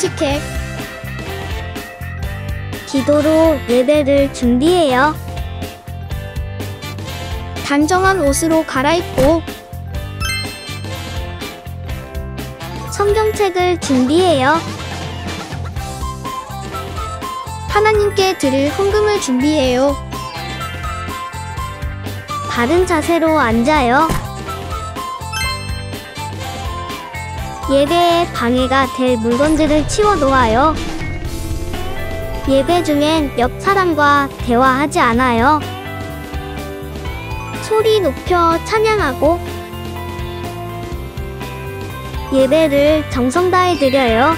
솔직해. 기도로 예배를 준비해요. 단정한 옷으로 갈아입고 성경책을 준비해요. 하나님께 드릴 헌금을 준비해요. 바른 자세로 앉아요. 예배에 방해가 될 물건들을 치워놓아요. 예배 중엔 옆 사람과 대화하지 않아요. 소리 높여 찬양하고 예배를 정성 다해 드려요.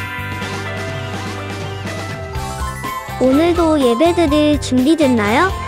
오늘도 예배드릴 준비됐나요?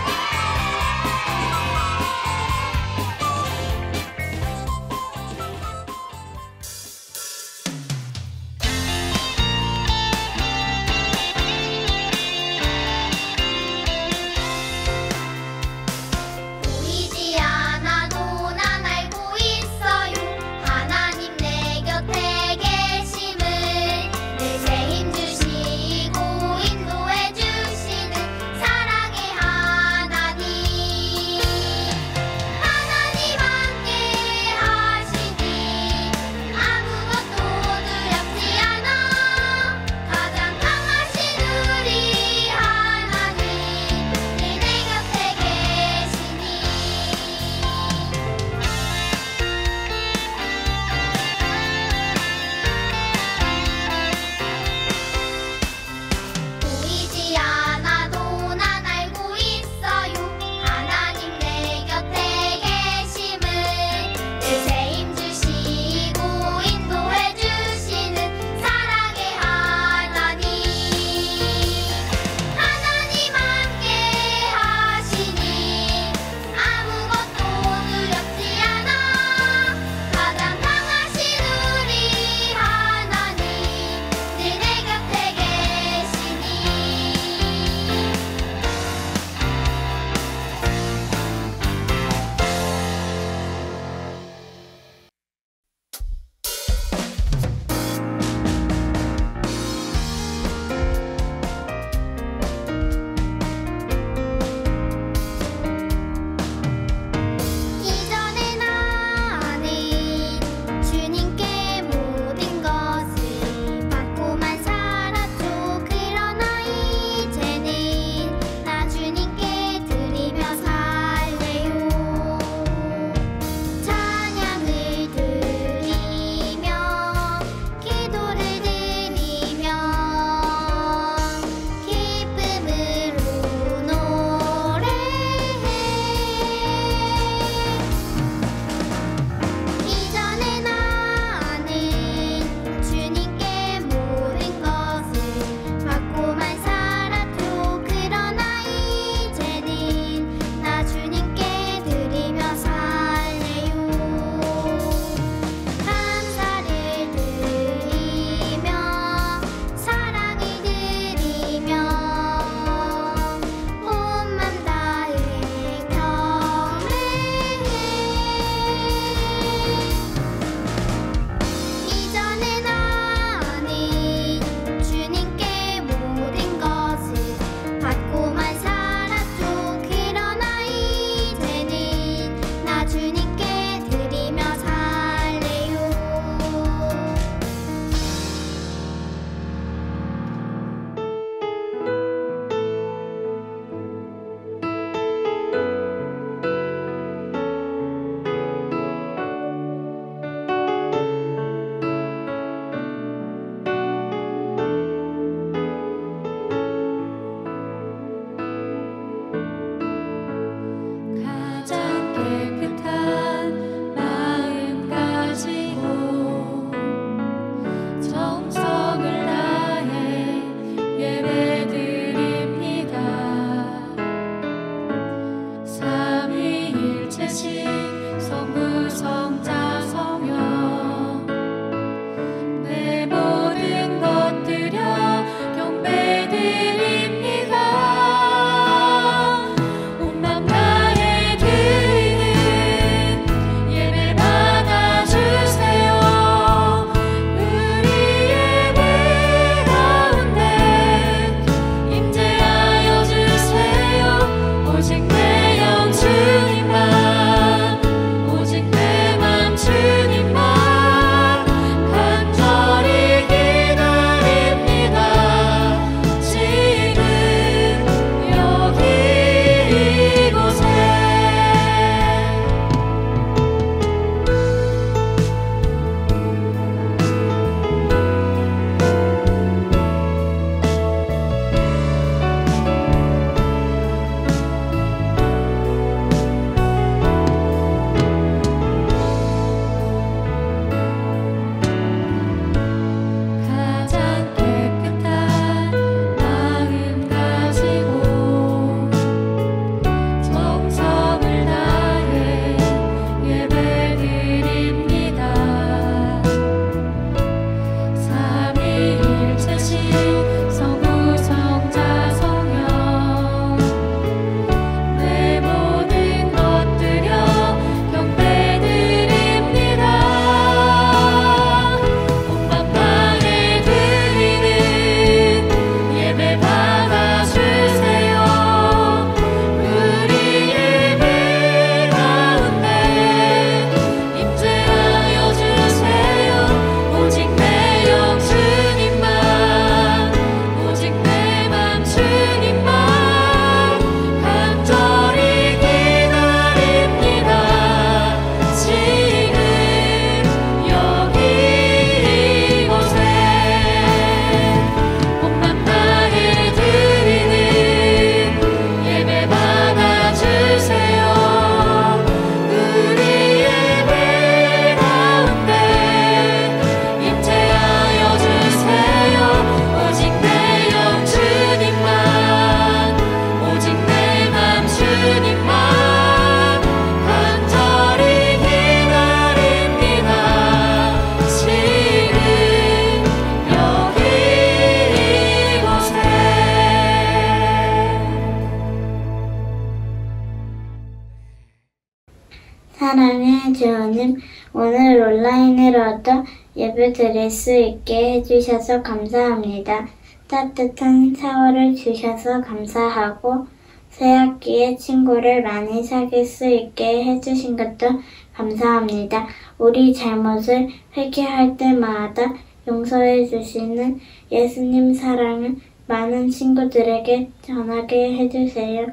사랑의 주님, 오늘 온라인으로도 예배 드릴 수 있게 해주셔서 감사합니다. 따뜻한 샤워를 주셔서 감사하고 새학기에 친구를 많이 사귈 수 있게 해주신 것도 감사합니다. 우리 잘못을 회개할 때마다 용서해 주시는 예수님 사랑을 많은 친구들에게 전하게 해주세요.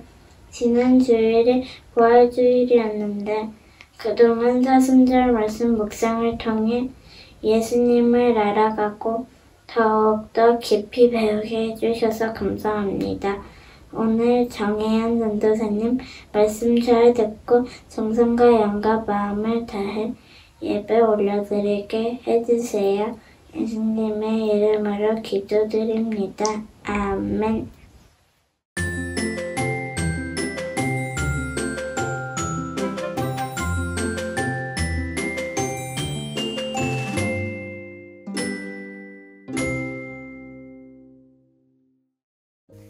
지난 주일이 부활주일이었는데 그동안 사순절 말씀 묵상을 통해 예수님을 알아가고 더욱더 깊이 배우게 해주셔서 감사합니다. 오늘 정해연 전도사님 말씀 잘 듣고 정성과 영과 마음을 다해 예배 올려드리게 해주세요. 예수님의 이름으로 기도드립니다. 아멘.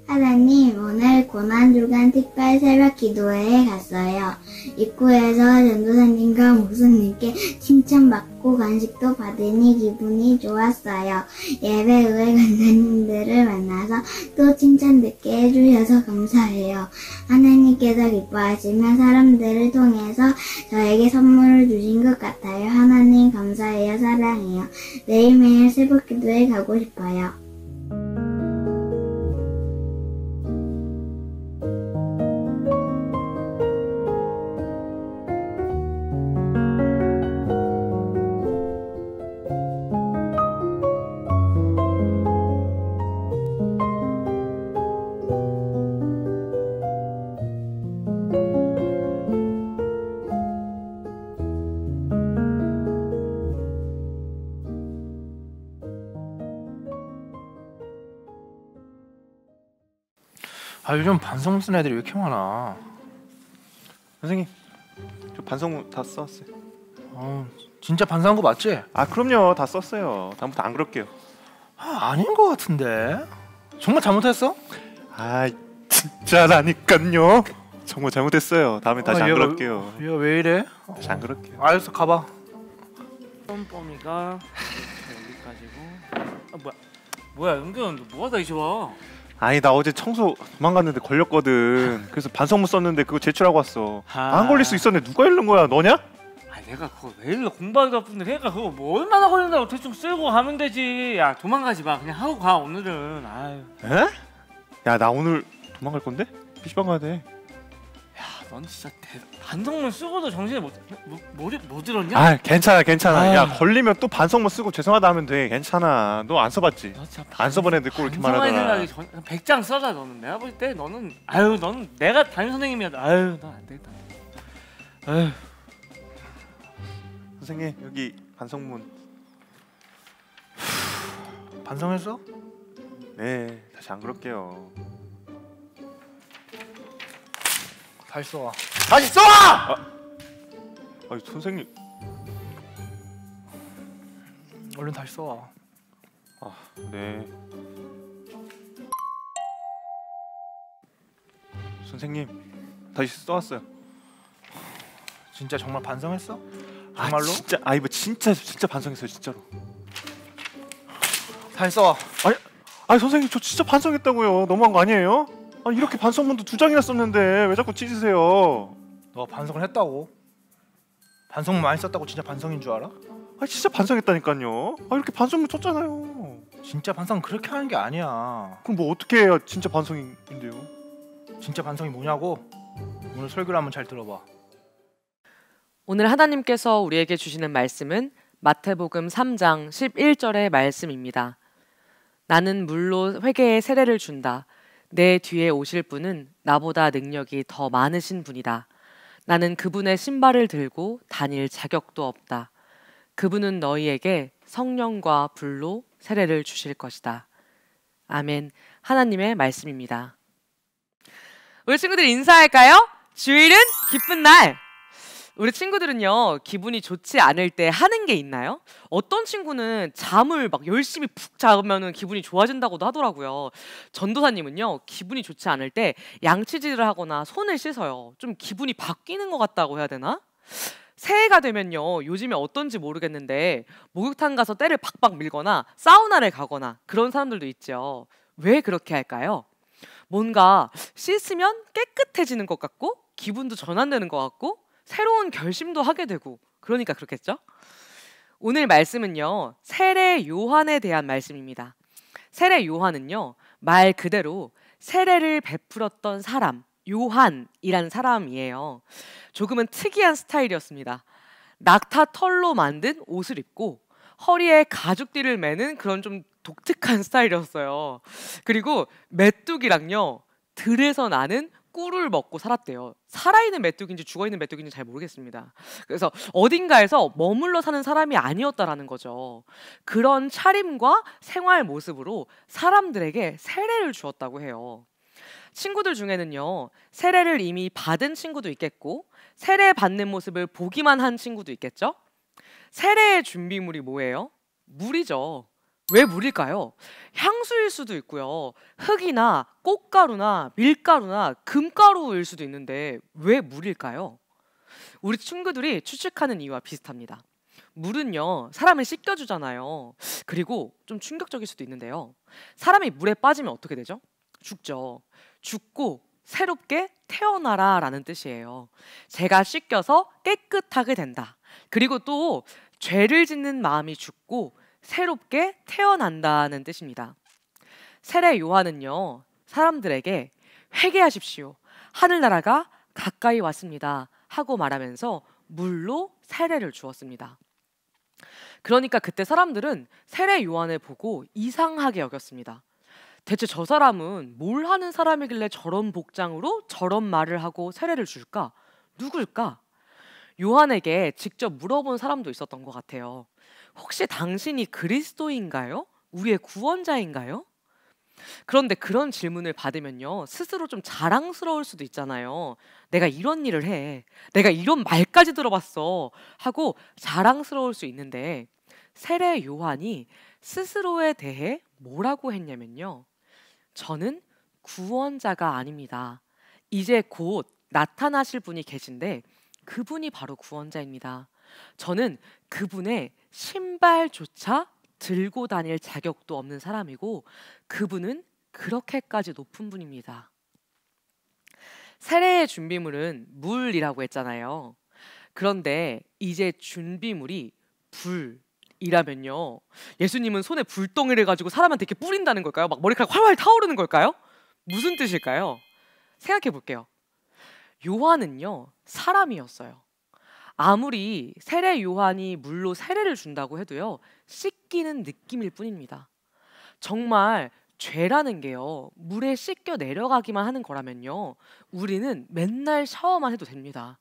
하나님, 오늘 고난주간 특별 새벽 기도회에 갔어요. 입구에서 전도사님과 목사님께 칭찬받고 간식도 받으니 기분이 좋았어요. 예배 후에 간사님들을 만나서 또 칭찬 듣게 해주셔서 감사해요. 하나님께서 기뻐하시며 사람들을 통해서 저에게 선물을 주신 것 같아요. 하나님 감사해요. 사랑해요. 매일매일 새벽 기도회 가고 싶어요. 아, 요즘 반성문 쓰는 애들이 왜 이렇게 많아. 선생님, 저 반성문 다 썼어요. 진짜 반성한 거 맞지? 아, 그럼요. 다 썼어요. 다음부터 안 그럴게요. 아, 아닌 거 같은데. 정말 잘못했어? 아, 진짜라니깐요. 정말 잘못했어요. 다음에 다시 안 그럴게요. 야, 왜 이래? 다시 안 그럴게요. 알았어, 가봐. 뻔뻔이가 여기까지고. 아, 뭐야, 은근 너 뭐하다 이제 와? 아니, 나 어제 청소 도망갔는데 걸렸거든. 그래서 반성문 썼는데 그거 제출하고 왔어. 안 걸릴 수 있었는데 누가 잃는 거야? 너냐? 아니, 내가 그거 왜 잃어? 공부하기가 바쁜데. 그러니까 그거 뭐 얼마나 걸린다고 대충 쓰고 가면 되지. 야, 도망가지 마. 그냥 하고 가, 오늘은. 아유. 에? 야, 나 오늘 도망갈 건데? PC방 가야 돼. 야, 넌 진짜 반성문 쓰고도 정신에 뭐 들었냐? 아, 괜찮아. 아유. 야, 걸리면 또 반성문 쓰고 죄송하다 하면 돼. 괜찮아. 너 안 써봤지? 안 써본 애들 꼭 이렇게 말하더라. 100장 써라. 너는 내가 볼 때 너는 아유, 너는 내가 담임 선생님이야. 아유, 난 안 되겠다. 아유. 선생님, 여기 반성문. 반성했어? 네, 다시 안 그럴게요. 다시 써와. 다시 써와! 아니, 선생님. 얼른 다시 써와. 아, 네. 선생님, 다시 써왔어요. 진짜 정말 반성했어? 정말로? 아, 진짜. 아니, 뭐 진짜 반성했어요, 진짜로. 다시 써와. 아니, 선생님, 저 진짜 반성했다고요. 너무한 거 아니에요? 아니, 이렇게 반성문도 2장이나 썼는데 왜 자꾸 찢으세요? 너가 반성을 했다고? 반성문 많이 썼다고 진짜 반성인 줄 알아? 아니, 진짜 반성했다니까요. 아, 이렇게 반성문 썼잖아요. 진짜 반성은 그렇게 하는 게 아니야. 그럼 뭐 어떻게 해야 진짜 반성인데요? 진짜 반성이 뭐냐고? 오늘 설교를 한번 잘 들어봐. 오늘 하나님께서 우리에게 주시는 말씀은 마태복음 3장 11절의 말씀입니다. 나는 물로 회개의 세례를 준다. 내 뒤에 오실 분은 나보다 능력이 더 많으신 분이다. 나는 그분의 신발을 들고 다닐 자격도 없다. 그분은 너희에게 성령과 불로 세례를 주실 것이다. 아멘. 하나님의 말씀입니다. 우리 친구들 인사할까요? 주일은 기쁜 날! 우리 친구들은요, 기분이 좋지 않을 때 하는 게 있나요? 어떤 친구는 잠을 막 열심히 푹 자면은 기분이 좋아진다고도 하더라고요. 전도사님은요, 기분이 좋지 않을 때 양치질을 하거나 손을 씻어요. 좀 기분이 바뀌는 것 같다고 해야 되나? 새해가 되면요, 요즘에 어떤지 모르겠는데 목욕탕 가서 때를 박박 밀거나 사우나를 가거나 그런 사람들도 있죠. 왜 그렇게 할까요? 뭔가 씻으면 깨끗해지는 것 같고 기분도 전환되는 것 같고 새로운 결심도 하게 되고 그러니까 그렇겠죠? 오늘 말씀은요, 세례 요한에 대한 말씀입니다. 세례 요한은요, 말 그대로 세례를 베풀었던 사람, 요한이라는 사람이에요. 조금은 특이한 스타일이었습니다. 낙타 털로 만든 옷을 입고 허리에 가죽띠를 매는 그런 좀 독특한 스타일이었어요. 그리고 메뚜기랑요, 들에서 나는 꿀을 먹고 살았대요. 살아있는 메뚜기인지 죽어있는 메뚜기인지 잘 모르겠습니다. 그래서 어딘가에서 머물러 사는 사람이 아니었다라는 거죠. 그런 차림과 생활 모습으로 사람들에게 세례를 주었다고 해요. 친구들 중에는요, 세례를 이미 받은 친구도 있겠고 세례 받는 모습을 보기만 한 친구도 있겠죠? 세례의 준비물이 뭐예요? 물이죠. 왜 물일까요? 향수일 수도 있고요, 흙이나 꽃가루나 밀가루나 금가루일 수도 있는데 왜 물일까요? 우리 친구들이 추측하는 이유와 비슷합니다. 물은요, 사람을 씻겨주잖아요. 그리고 좀 충격적일 수도 있는데요, 사람이 물에 빠지면 어떻게 되죠? 죽죠. 죽고 새롭게 태어나라 라는 뜻이에요. 제가 씻겨서 깨끗하게 된다. 그리고 또 죄를 짓는 마음이 죽고 새롭게 태어난다는 뜻입니다. 세례 요한은요, 사람들에게 회개하십시오, 하늘나라가 가까이 왔습니다 하고 말하면서 물로 세례를 주었습니다. 그러니까 그때 사람들은 세례 요한을 보고 이상하게 여겼습니다. 대체 저 사람은 뭘 하는 사람이길래 저런 복장으로 저런 말을 하고 세례를 줄까? 누굴까? 요한에게 직접 물어본 사람도 있었던 것 같아요. 혹시 당신이 그리스도인가요? 우리의 구원자인가요? 그런데 그런 질문을 받으면요, 스스로 좀 자랑스러울 수도 있잖아요. 내가 이런 일을 해, 내가 이런 말까지 들어봤어 하고 자랑스러울 수 있는데, 세례 요한이 스스로에 대해 뭐라고 했냐면요, 저는 구원자가 아닙니다. 이제 곧 나타나실 분이 계신데 그분이 바로 구원자입니다. 저는 그분의 신발조차 들고 다닐 자격도 없는 사람이고 그분은 그렇게까지 높은 분입니다. 세례의 준비물은 물이라고 했잖아요. 그런데 이제 준비물이 불이라면요, 예수님은 손에 불덩이를 가지고 사람한테 이렇게 뿌린다는 걸까요? 막 머리카락 활활 타오르는 걸까요? 무슨 뜻일까요? 생각해 볼게요. 요한은요, 사람이었어요. 아무리 세례 요한이 물로 세례를 준다고 해도요, 씻기는 느낌일 뿐입니다. 정말 죄라는 게요, 물에 씻겨 내려가기만 하는 거라면요, 우리는 맨날 샤워만 해도 됩니다.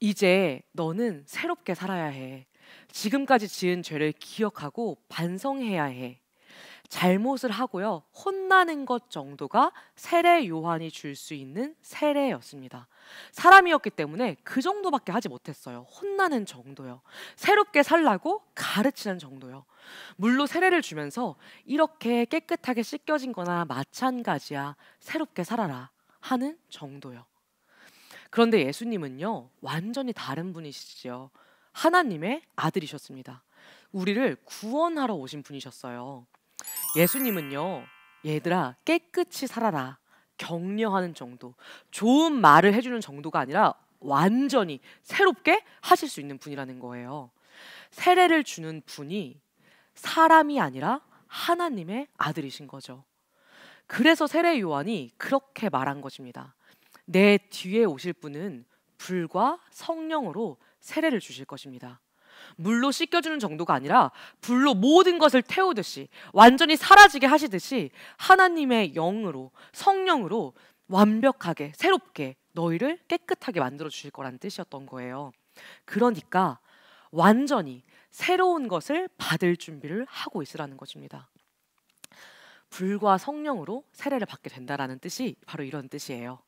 이제 너는 새롭게 살아야 해. 지금까지 지은 죄를 기억하고 반성해야 해. 잘못을 하고요, 혼나는 것 정도가 세례 요한이 줄 수 있는 세례였습니다. 사람이었기 때문에 그 정도밖에 하지 못했어요. 혼나는 정도요, 새롭게 살라고 가르치는 정도요. 물로 세례를 주면서 이렇게 깨끗하게 씻겨진 거나 마찬가지야, 새롭게 살아라 하는 정도요. 그런데 예수님은요, 완전히 다른 분이시죠. 하나님의 아들이셨습니다. 우리를 구원하러 오신 분이셨어요. 예수님은요, 얘들아 깨끗이 살아라, 격려하는 정도, 좋은 말을 해주는 정도가 아니라 완전히 새롭게 하실 수 있는 분이라는 거예요. 세례를 주는 분이 사람이 아니라 하나님의 아들이신 거죠. 그래서 세례 요한이 그렇게 말한 것입니다. 내 뒤에 오실 분은 불과 성령으로 세례를 주실 것입니다. 물로 씻겨주는 정도가 아니라 불로 모든 것을 태우듯이, 완전히 사라지게 하시듯이 하나님의 영으로, 성령으로 완벽하게 새롭게 너희를 깨끗하게 만들어 주실 거란 뜻이었던 거예요. 그러니까 완전히 새로운 것을 받을 준비를 하고 있으라는 것입니다. 불과 성령으로 세례를 받게 된다라는 뜻이 바로 이런 뜻이에요.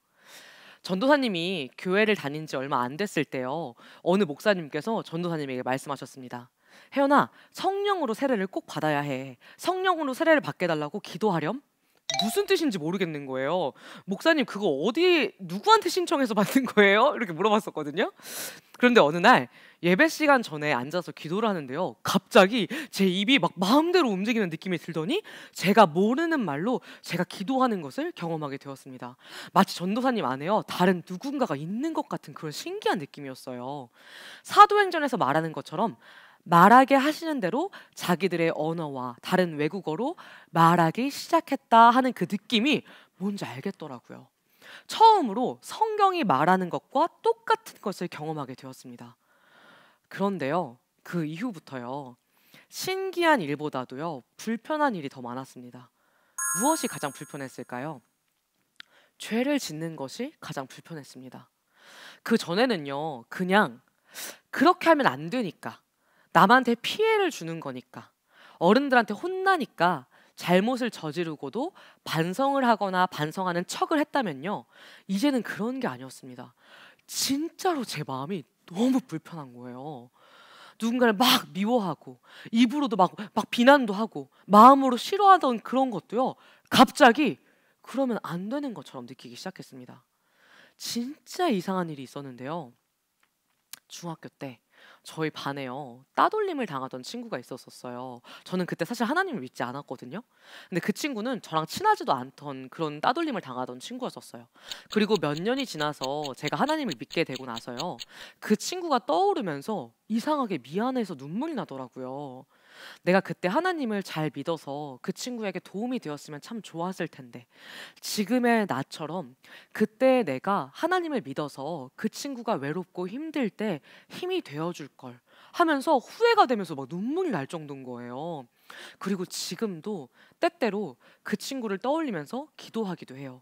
전도사님이 교회를 다닌 지 얼마 안 됐을 때요, 어느 목사님께서 전도사님에게 말씀하셨습니다. 혜연아, 성령으로 세례를 꼭 받아야 해. 성령으로 세례를 받게 달라고 기도하렴. 무슨 뜻인지 모르겠는 거예요. 목사님 그거 어디 누구한테 신청해서 받는 거예요? 이렇게 물어봤었거든요. 그런데 어느 날 예배 시간 전에 앉아서 기도를 하는데요, 갑자기 제 입이 막 마음대로 움직이는 느낌이 들더니 제가 모르는 말로 제가 기도하는 것을 경험하게 되었습니다. 마치 전도사님 안에요 다른 누군가가 있는 것 같은 그런 신기한 느낌이었어요. 사도행전에서 말하는 것처럼 말하게 하시는 대로 자기들의 언어와 다른 외국어로 말하기 시작했다 하는 그 느낌이 뭔지 알겠더라고요. 처음으로 성경이 말하는 것과 똑같은 것을 경험하게 되었습니다. 그런데요, 그 이후부터요, 신기한 일보다도요, 불편한 일이 더 많았습니다. 무엇이 가장 불편했을까요? 죄를 짓는 것이 가장 불편했습니다. 그 전에는요, 그냥 그렇게 하면 안 되니까, 남한테 피해를 주는 거니까, 어른들한테 혼나니까 잘못을 저지르고도 반성을 하거나 반성하는 척을 했다면요, 이제는 그런 게 아니었습니다. 진짜로 제 마음이 너무 불편한 거예요. 누군가를 막 미워하고 입으로도 막 비난도 하고 마음으로 싫어하던 그런 것도요, 갑자기 그러면 안 되는 것처럼 느끼기 시작했습니다. 진짜 이상한 일이 있었는데요, 중학교 때 저희 반에요, 따돌림을 당하던 친구가 있었어요. 저는 그때 사실 하나님을 믿지 않았거든요. 근데 그 친구는 저랑 친하지도 않던 그런 따돌림을 당하던 친구였었어요. 그리고 몇 년이 지나서 제가 하나님을 믿게 되고 나서요, 그 친구가 떠오르면서 이상하게 미안해서 눈물이 나더라고요. 내가 그때 하나님을 잘 믿어서 그 친구에게 도움이 되었으면 참 좋았을 텐데, 지금의 나처럼 그때 내가 하나님을 믿어서 그 친구가 외롭고 힘들 때 힘이 되어줄 걸 하면서 후회가 되면서 막 눈물이 날 정도인 거예요. 그리고 지금도 때때로 그 친구를 떠올리면서 기도하기도 해요.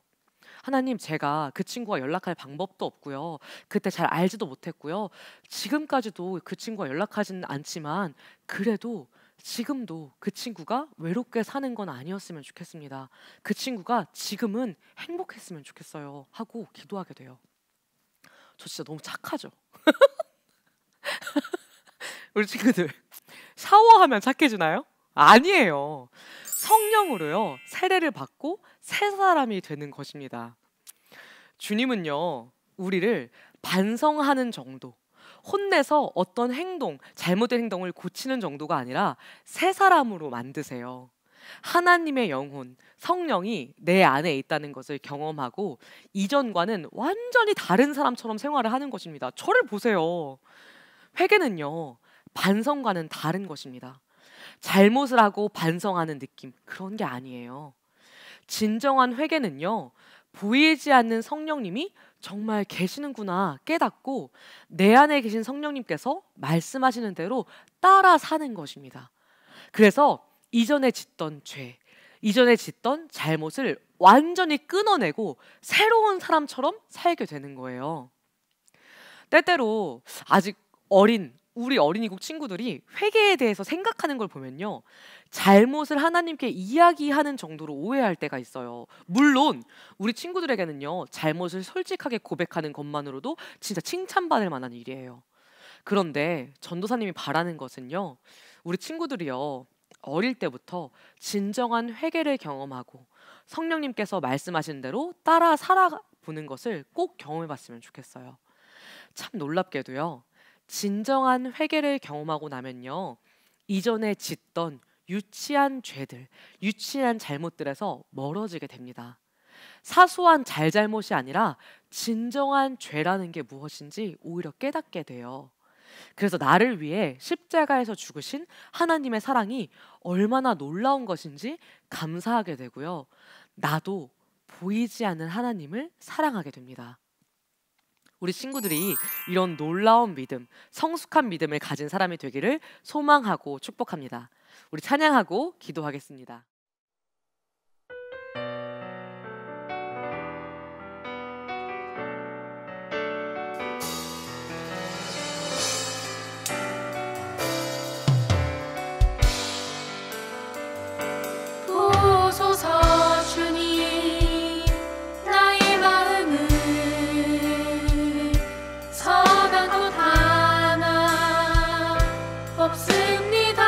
하나님, 제가 그 친구와 연락할 방법도 없고요, 그때 잘 알지도 못했고요, 지금까지도 그 친구와 연락하지는 않지만 그래도 지금도 그 친구가 외롭게 사는 건 아니었으면 좋겠습니다. 그 친구가 지금은 행복했으면 좋겠어요 하고 기도하게 돼요. 저 진짜 너무 착하죠? 우리 친구들 샤워하면 착해지나요? 아니에요. 성령으로요, 세례를 받고 새 사람이 되는 것입니다. 주님은요, 우리를 반성하는 정도, 혼내서 어떤 행동, 잘못된 행동을 고치는 정도가 아니라 새 사람으로 만드세요. 하나님의 영혼, 성령이 내 안에 있다는 것을 경험하고 이전과는 완전히 다른 사람처럼 생활을 하는 것입니다. 저를 보세요. 회개는요, 반성과는 다른 것입니다. 잘못을 하고 반성하는 느낌, 그런 게 아니에요. 진정한 회개는요, 보이지 않는 성령님이 정말 계시는구나 깨닫고 내 안에 계신 성령님께서 말씀하시는 대로 따라 사는 것입니다. 그래서 이전에 짓던 죄, 이전에 짓던 잘못을 완전히 끊어내고 새로운 사람처럼 살게 되는 거예요. 때때로 아직 어린 우리 어린이국 친구들이 회개에 대해서 생각하는 걸 보면요, 잘못을 하나님께 이야기하는 정도로 오해할 때가 있어요. 물론 우리 친구들에게는요, 잘못을 솔직하게 고백하는 것만으로도 진짜 칭찬받을 만한 일이에요. 그런데 전도사님이 바라는 것은요, 우리 친구들이요, 어릴 때부터 진정한 회개를 경험하고 성령님께서 말씀하신 대로 따라 살아보는 것을 꼭 경험해봤으면 좋겠어요. 참 놀랍게도요, 진정한 회개를 경험하고 나면요, 이전에 짓던 유치한 죄들, 유치한 잘못들에서 멀어지게 됩니다. 사소한 잘잘못이 아니라 진정한 죄라는 게 무엇인지 오히려 깨닫게 돼요. 그래서 나를 위해 십자가에서 죽으신 하나님의 사랑이 얼마나 놀라운 것인지 감사하게 되고요, 나도 보이지 않는 하나님을 사랑하게 됩니다. 우리 친구들이 이런 놀라운 믿음, 성숙한 믿음을 가진 사람이 되기를 소망하고 축복합니다. 우리 찬양하고 기도하겠습니다. 없습니다.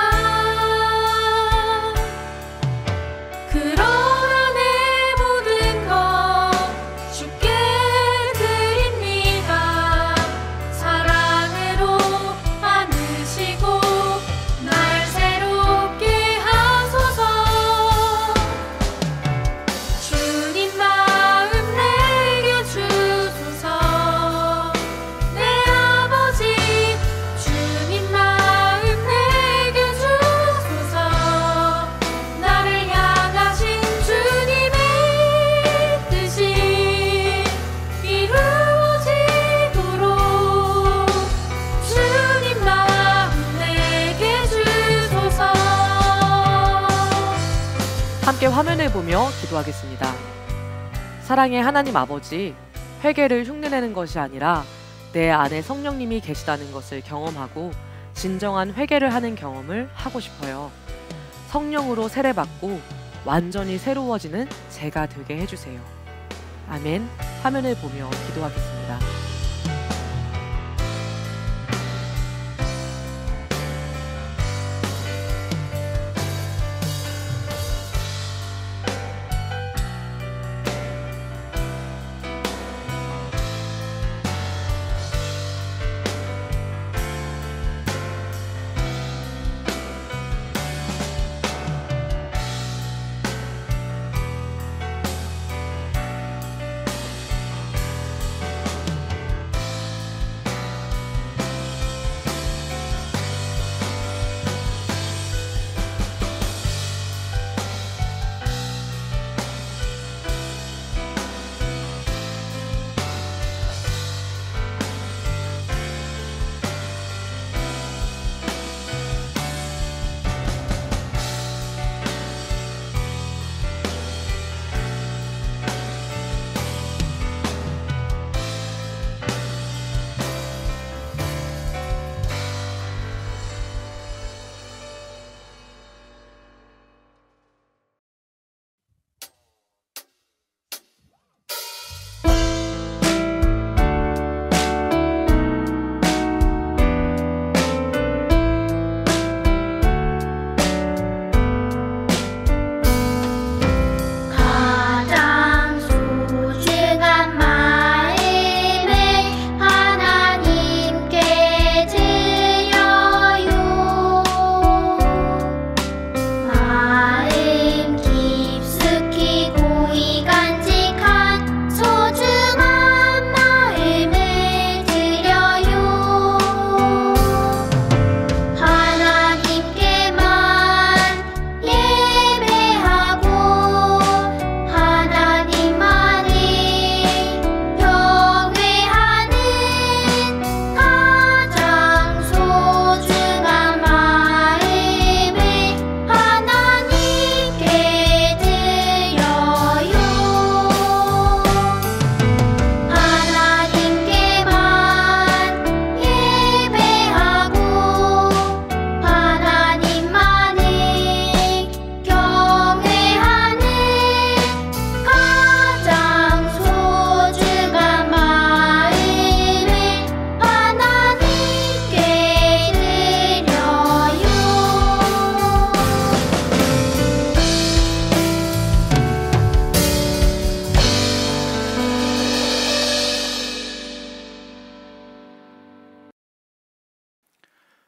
함께 화면을 보며 기도하겠습니다. 사랑의 하나님 아버지, 회개를 흉내내는 것이 아니라 내 안에 성령님이 계시다는 것을 경험하고 진정한 회개를 하는 경험을 하고 싶어요. 성령으로 세례받고 완전히 새로워지는 제가 되게 해주세요. 아멘. 화면을 보며 기도하겠습니다.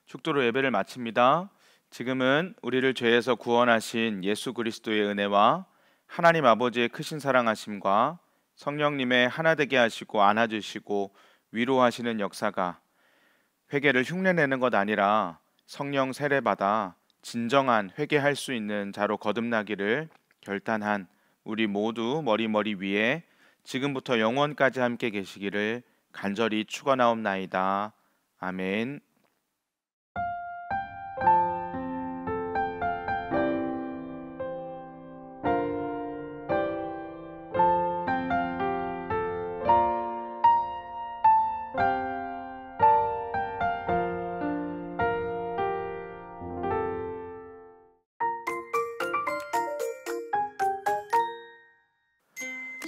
축도로 예배를 마칩니다. 지금은 우리를 죄에서 구원하신 예수 그리스도의 은혜와 하나님 아버지의 크신 사랑하심과 성령님의 하나되게 하시고 안아주시고 위로하시는 역사가 회개를 흉내내는 것 아니라 성령 세례받아 진정한 회개할 수 있는 자로 거듭나기를 결단한 우리 모두 머리 위에 지금부터 영원까지 함께 계시기를 간절히 축원하옵나이다. 아멘.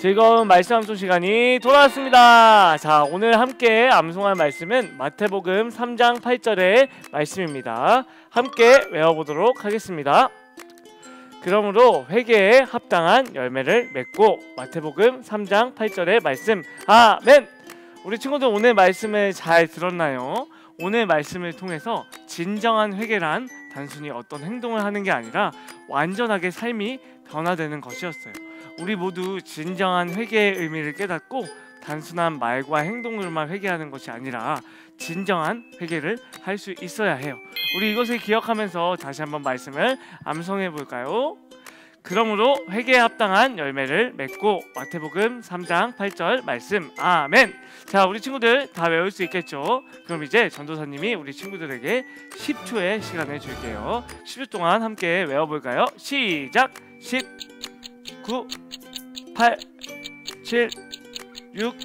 즐거운 말씀 암송 시간이 돌아왔습니다. 자, 오늘 함께 암송할 말씀은 마태복음 3장 8절의 말씀입니다. 함께 외워보도록 하겠습니다. 그러므로 회개에 합당한 열매를 맺고. 마태복음 3장 8절의 말씀. 아멘! 우리 친구들 오늘 말씀을 잘 들었나요? 오늘 말씀을 통해서 진정한 회개란 단순히 어떤 행동을 하는 게 아니라 완전하게 삶이 변화되는 것이었어요. 우리 모두 진정한 회개의 의미를 깨닫고 단순한 말과 행동으로만 회개하는 것이 아니라 진정한 회개를 할 수 있어야 해요. 우리 이것을 기억하면서 다시 한번 말씀을 암송해 볼까요? 그러므로 회개에 합당한 열매를 맺고. 마태복음 3장 8절 말씀. 아멘. 자, 우리 친구들 다 외울 수 있겠죠? 그럼 이제 전도사님이 우리 친구들에게 10초의 시간을 줄게요. 10초 동안 함께 외워볼까요? 시작! 10 9 8 7 6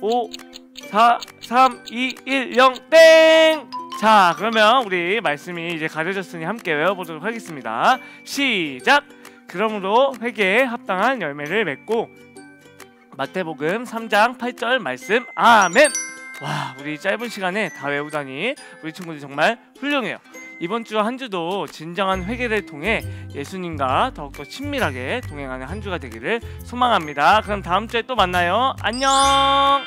5 4 3 2 1 0 땡! 자, 그러면 우리 말씀이 이제 가려졌으니 함께 외워보도록 하겠습니다. 시작! 그러므로 회개에 합당한 열매를 맺고. 마태복음 3장 8절 말씀. 아멘! 와, 우리 짧은 시간에 다 외우다니 우리 친구들 정말 훌륭해요. 이번 주 한 주도 진정한 회개를 통해 예수님과 더욱더 친밀하게 동행하는 한 주가 되기를 소망합니다. 그럼 다음 주에 또 만나요. 안녕!